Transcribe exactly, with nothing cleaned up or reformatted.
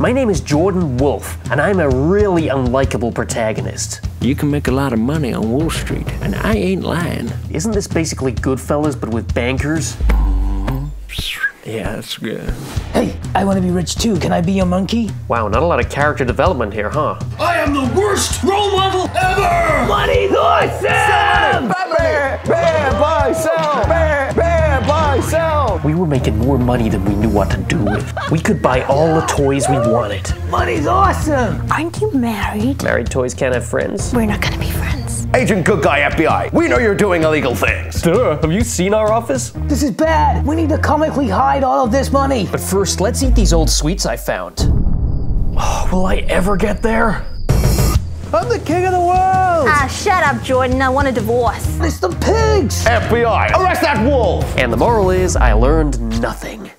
My name is Jordan Wolf, and I'm a really unlikable protagonist. You can make a lot of money on Wall Street, and I ain't lying. Isn't this basically Goodfellas, but with bankers? Yeah, that's good. Hey, I want to be rich too. Can I be your monkey? Wow, not a lot of character development here, huh? I am the worst role model ever! Money awesome! Bear, bear, buy, sell! Bear, bear, buy, sell! We were making more money than we knew what to do with. We could buy all the toys we wanted. Money's awesome! Aren't you married? Married toys can't have friends. We're not gonna be friends. Agent Good Guy F B I, we know you're doing illegal things. Duh, have you seen our office? This is bad. We need to comically hide all of this money. But first, let's eat these old sweets I found. Oh, will I ever get there? I'm the king of the world! Ah, shut up, Jordan. I want a divorce. It's the pigs! F B I, arrest that wolf! And the moral is, I learned nothing.